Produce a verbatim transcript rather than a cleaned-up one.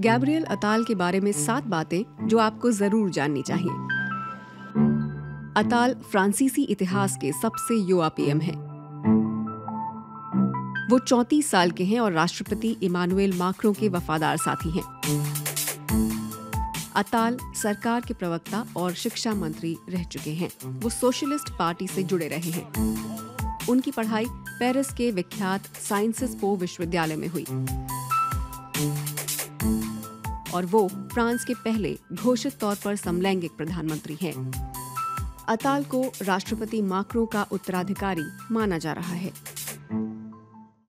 Gabriel Atal के बारे में सात बातें जो आपको जरूर जाननी चाहिए। अताल फ्रांसीसी इतिहास के सबसे युवा पीएम हैं। वो चौंतीस साल के हैं और राष्ट्रपति इमानुएल मैक्रों के वफादार साथी हैं। अताल सरकार के प्रवक्ता और शिक्षा मंत्री रह चुके हैं। वो सोशलिस्ट पार्टी से जुड़े रहे हैं। उनकी पढ़ाई पेरिस के विख्यात साइंसेस पो विश्वविद्यालय में हुई और वो फ्रांस के पहले घोषित तौर पर समलैंगिक प्रधानमंत्री हैं। अताल को राष्ट्रपति मैक्रों का उत्तराधिकारी माना जा रहा है।